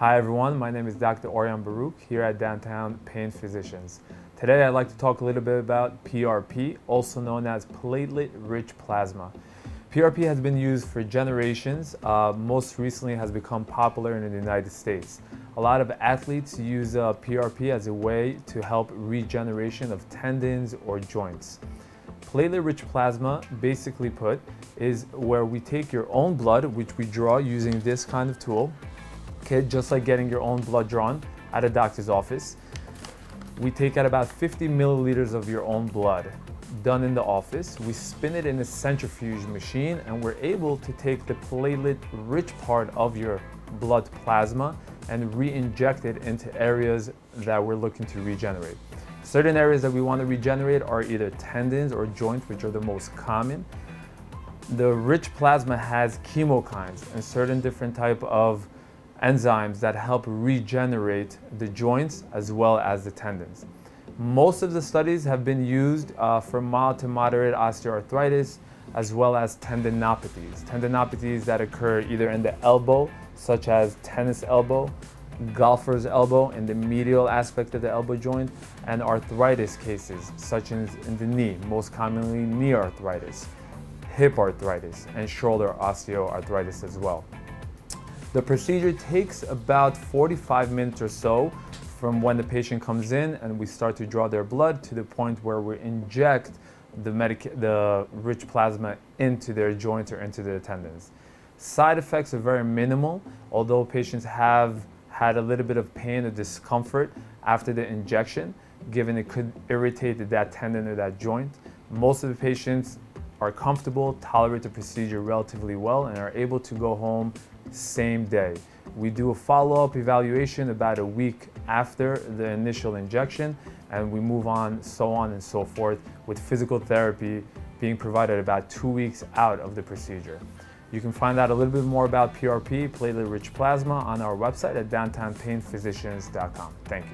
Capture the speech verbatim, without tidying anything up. Hi everyone, my name is Doctor Orion Baruch here at Downtown Pain Physicians. Today I'd like to talk a little bit about P R P, also known as platelet-rich plasma. P R P has been used for generations, uh, most recently has become popular in the United States. A lot of athletes use uh, P R P as a way to help regeneration of tendons or joints. Platelet-rich plasma, basically put, is where we take your own blood, which we draw using this kind of tool, okay, just like getting your own blood drawn at a doctor's office. We take out about fifty milliliters of your own blood, done in the office. We spin it in a centrifuge machine, and we're able to take the platelet-rich part of your blood plasma and re-inject it into areas that we're looking to regenerate. Certain areas that we want to regenerate are either tendons or joints, which are the most common. The rich plasma has chemokines and certain different type of enzymes that help regenerate the joints as well as the tendons. Most of the studies have been used uh, for mild to moderate osteoarthritis as well as tendinopathies. Tendinopathies that occur either in the elbow, such as tennis elbow, golfer's elbow, in the medial aspect of the elbow joint, and arthritis cases, such as in the knee, most commonly knee arthritis, hip arthritis, and shoulder osteoarthritis as well. The procedure takes about forty-five minutes or so from when the patient comes in and we start to draw their blood to the point where we inject the, the rich plasma into their joint or into their tendons. Side effects are very minimal, although patients have had a little bit of pain or discomfort after the injection, given it could irritate that tendon or that joint. Most of the patients are comfortable, tolerate the procedure relatively well, and are able to go home same day. We do a follow-up evaluation about a week after the initial injection, and we move on, so on and so forth, with physical therapy being provided about two weeks out of the procedure. You can find out a little bit more about P R P, platelet-rich plasma, on our website at downtown pain physicians dot com. Thank you.